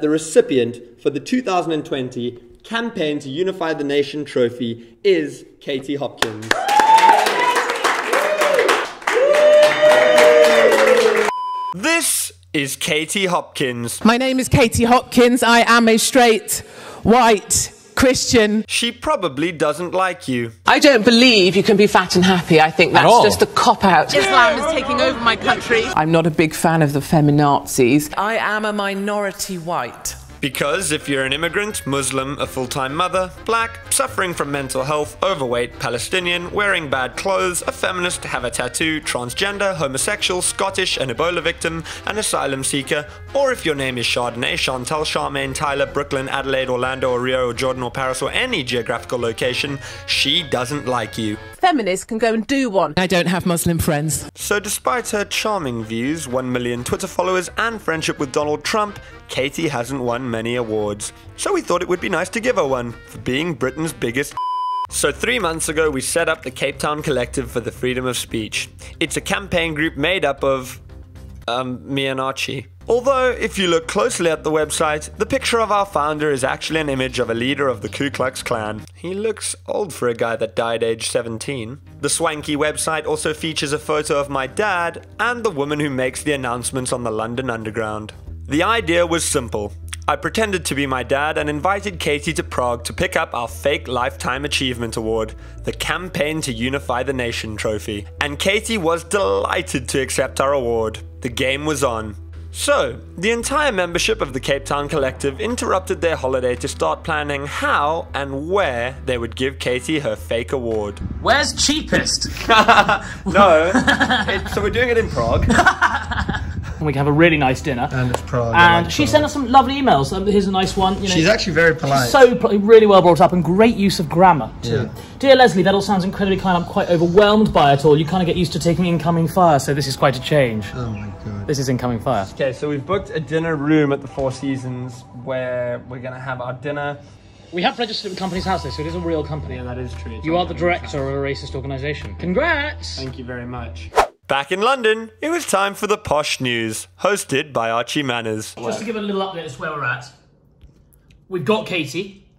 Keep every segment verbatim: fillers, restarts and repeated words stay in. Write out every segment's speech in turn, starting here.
the recipient for the two thousand twenty Campaign to Unify the Nation trophy is Katie Hopkins. This is Katie Hopkins. My name is Katie Hopkins. I am a straight, white Christian. She probably doesn't like you. I don't believe you can be fat and happy. I think that's just a cop-out. Islam is taking over my country. I'm not a big fan of the feminazis. I am a minority white. Because if you're an immigrant, Muslim, a full-time mother, black, suffering from mental health, overweight, Palestinian, wearing bad clothes, a feminist, have a tattoo, transgender, homosexual, Scottish, an Ebola victim, an asylum seeker, or if your name is Chardonnay, Chantal, Charmaine, Tyler, Brooklyn, Adelaide, Orlando, or Rio, or Jordan, or Paris, or any geographical location, she doesn't like you. Feminists can go and do one. I don't have Muslim friends. So despite her charming views, one million Twitter followers, and friendship with Donald Trump, Katie hasn't won many awards, so we thought it would be nice to give her one for being Britain's biggest. So three months ago we set up the Cape Town Collective for the Freedom of Speech. It's a campaign group made up of um, me and Archie. Although, if you look closely at the website, the picture of our founder is actually an image of a leader of the Ku Klux Klan. He looks old for a guy that died age seventeen. The swanky website also features a photo of my dad and the woman who makes the announcements on the London Underground. The idea was simple. I pretended to be my dad and invited Katie to Prague to pick up our fake Lifetime Achievement Award, the Campaign to Unify the Nation trophy. And Katie was delighted to accept our award. The game was on. So, the entire membership of the Cape Town Collective interrupted their holiday to start planning how and where they would give Katie her fake award. Where's cheapest? No, it, so we're doing it in Prague. And we can have a really nice dinner. And it's Prague. And like she Prague. sent us some lovely emails. Um, here's a nice one. You know, she's actually very polite. She's so really well brought up and great use of grammar too. Yeah. Dear Leslie, that all sounds incredibly kind. I'm quite overwhelmed by it all. You kind of get used to taking incoming fire, so this is quite a change. Oh my god. This is incoming fire. Okay, so we've booked a dinner room at the Four Seasons where we're going to have our dinner. We have registered at the company's house, though, so it is a real company. Yeah, that is true. It's you are the director of a racist organisation. Congrats! Thank you very much. Back in London, it was time for the Posh News, hosted by Archie Manners. Just to give a little update as to where we're at. We've got Katie,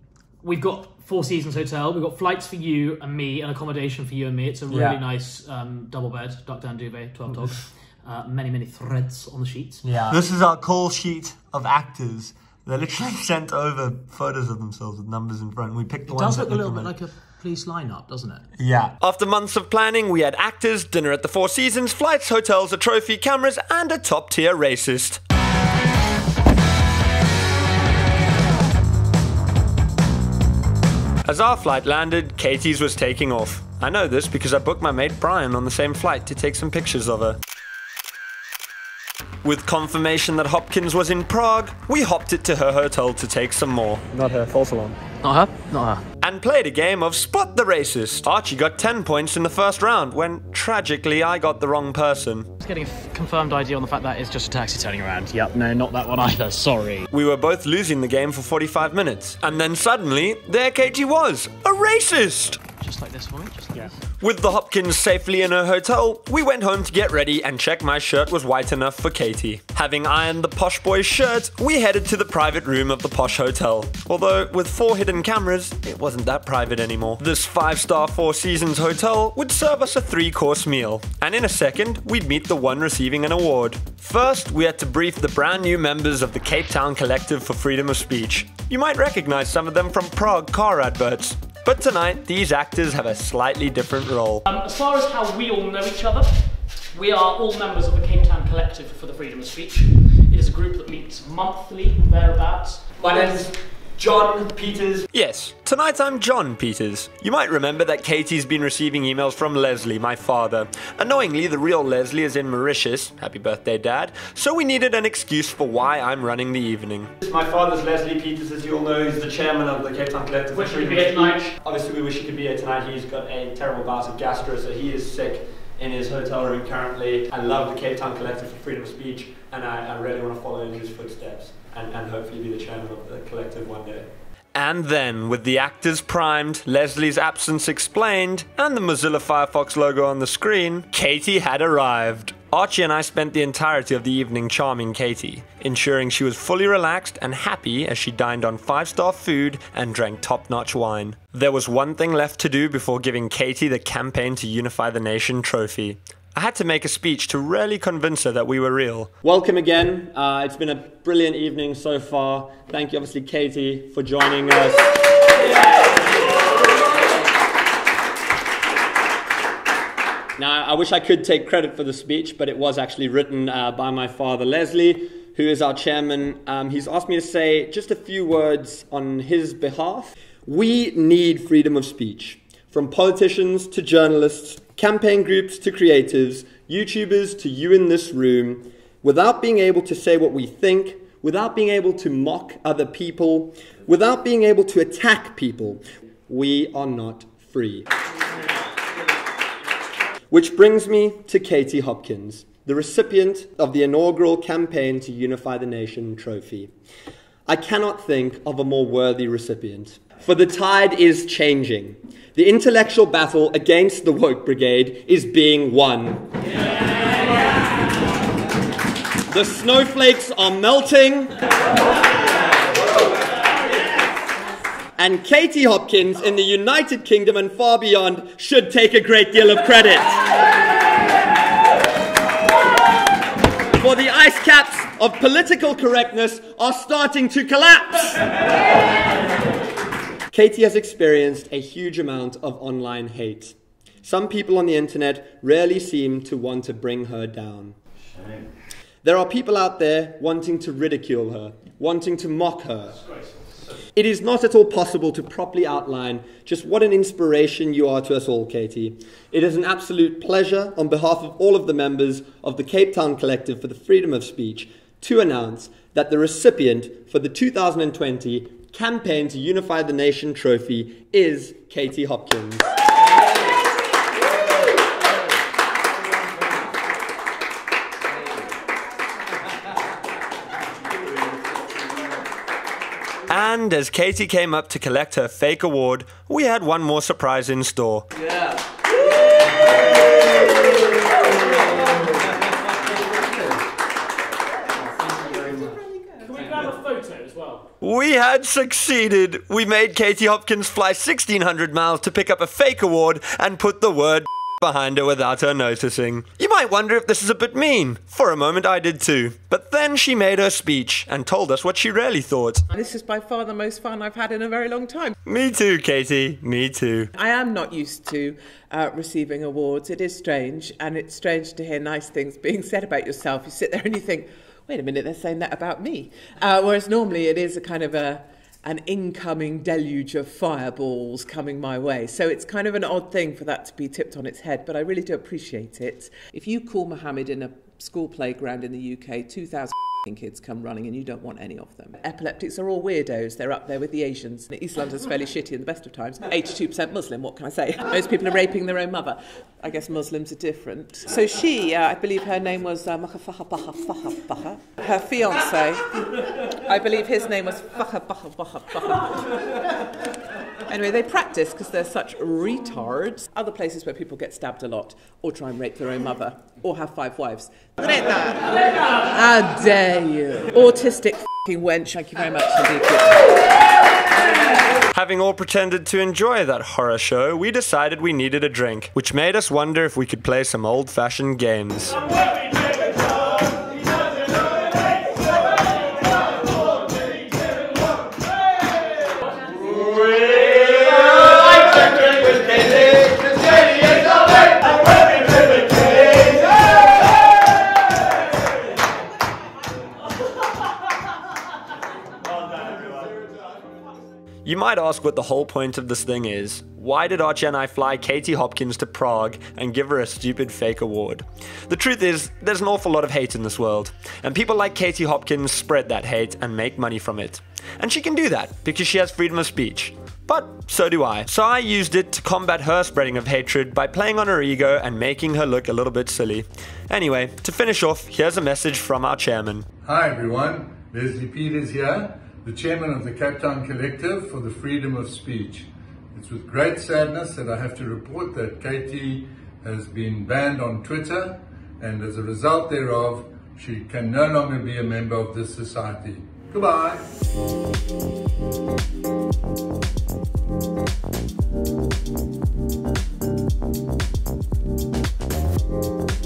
we've got Four Seasons Hotel, we've got flights for you and me, and accommodation for you and me. It's a really yeah. nice um, double bed, duck down duvet, twelve dogs, uh, many, many threads on the sheets. Yeah. This is our call sheet of actors. They literally sent over photos of themselves with numbers in front, and we picked the ones that look a little bit like a police lineup, doesn't it? Yeah. After months of planning, we had actors, dinner at the Four Seasons, flights, hotels, a trophy, cameras, and a top-tier racist. As our flight landed, Katie's was taking off. I know this because I booked my mate Brian on the same flight to take some pictures of her. With confirmation that Hopkins was in Prague, we hopped it to her hotel to take some more. Not her, false alarm. Not her? Not her. And played a game of Spot the Racist. Archie got ten points in the first round when, tragically, I got the wrong person. I was getting a confirmed idea on the fact that it's just a taxi turning around. Yep, no, not that one either, sorry. We were both losing the game for forty-five minutes. And then suddenly, there Katie was, a racist! Just like this one, just like yeah. this. With the Hopkins safely in her hotel, we went home to get ready and check my shirt was white enough for Katie. Having ironed the posh boy's shirt, we headed to the private room of the posh hotel. Although, with four hidden cameras, it wasn't that private anymore. This five-star Four Seasons hotel would serve us a three-course meal. And in a second, we'd meet the one receiving an award. First, we had to brief the brand new members of the Cape Town Collective for Freedom of Speech. You might recognize some of them from Prague car adverts. But tonight, these actors have a slightly different role. Um, as far as how we all know each other, we are all members of the Cape Town Collective for the Freedom of Speech. It is a group that meets monthly, thereabouts. My name's John Peters. Yes, tonight I'm John Peters. You might remember that Katie's been receiving emails from Leslie, my father. Annoyingly, the real Leslie is in Mauritius. Happy birthday, Dad. So we needed an excuse for why I'm running the evening. My father's Leslie Peters, as you all know, he's the chairman of the Cape Town Collective. Wish he could be here tonight. Obviously, we wish he could be here tonight. He's got a terrible bout of gastro, so he is sick in his hotel room currently. I love the Cape Town Collective for Freedom of Speech, and I, I really want to follow in his footsteps. And, and hopefully be the chairman of the collective one day. And then, with the actors primed, Leslie's absence explained, and the Mozilla Firefox logo on the screen, Katie had arrived. Archie and I spent the entirety of the evening charming Katie, ensuring she was fully relaxed and happy as she dined on five-star food and drank top-notch wine. There was one thing left to do before giving Katie the Campaign to Unify the Nation trophy. I had to make a speech to really convince her that we were real. Welcome again. Uh, it's been a brilliant evening so far. Thank you, obviously, Katie, for joining us. Yeah. Now, I wish I could take credit for the speech, but it was actually written uh, by my father, Leslie, who is our chairman. Um, he's asked me to say just a few words on his behalf. We need freedom of speech. From politicians to journalists, campaign groups to creatives, YouTubers to you in this room. Without being able to say what we think, without being able to mock other people, without being able to attack people, we are not free. Which brings me to Katie Hopkins, the recipient of the inaugural Campaign to Unify the Nation trophy. I cannot think of a more worthy recipient. For the tide is changing. The intellectual battle against the woke brigade is being won. Yeah. The snowflakes are melting. And Katie Hopkins in the United Kingdom and far beyond should take a great deal of credit. For the ice caps of political correctness are starting to collapse. Katie has experienced a huge amount of online hate. Some people on the internet rarely seem to want to bring her down. There are people out there wanting to ridicule her, wanting to mock her. It is not at all possible to properly outline just what an inspiration you are to us all, Katie. It is an absolute pleasure on behalf of all of the members of the Cape Town Collective for the Freedom of Speech to announce that the recipient for the two thousand twenty Campaign to Unify the Nation trophy is Katie Hopkins. And as Katie came up to collect her fake award, we had one more surprise in store. Yeah. Can we grab a photo as well? We had succeeded. We made Katie Hopkins fly sixteen hundred miles to pick up a fake award and put the word behind her without her noticing. You might wonder if this is a bit mean. For a moment I did too. But then she made her speech and told us what she really thought. This is by far the most fun I've had in a very long time. Me too, Katie. Me too. I am not used to uh, receiving awards. It is strange, and it's strange to hear nice things being said about yourself. You sit there and you think, wait a minute, they're saying that about me. Uh, whereas normally it is a kind of a an incoming deluge of fireballs coming my way. So it's kind of an odd thing for that to be tipped on its head, but I really do appreciate it. If you call Mohammed in a school playground in the U K, two thousand kids come running and you don't want any of them. Epileptics are all weirdos. They're up there with the Asians. East London's fairly shitty in the best of times. eighty-two percent Muslim, what can I say? Most people are raping their own mother. I guess Muslims are different. So she, uh, I believe her name was uh, her fiancé, I believe his name was Anyway, they practice because they're such retards. Other places where people get stabbed a lot, or try and rape their own mother, or have five wives. How dare you? Autistic f***ing wench, thank you very much indeed. Having all pretended to enjoy that horror show, we decided we needed a drink, which made us wonder if we could play some old-fashioned games. You might ask what the whole point of this thing is. Why did Archie and I fly Katie Hopkins to Prague and give her a stupid fake award? The truth is, there's an awful lot of hate in this world, and people like Katie Hopkins spread that hate and make money from it. And she can do that because she has freedom of speech. But so do I. So I used it to combat her spreading of hatred by playing on her ego and making her look a little bit silly. Anyway, to finish off, here's a message from our chairman. Hi everyone, Leslie Peters here, the chairman of the Cape Town Collective for the Freedom of Speech. It's with great sadness that I have to report that Katie has been banned on Twitter and as a result thereof, she can no longer be a member of this society. Goodbye. Thank you.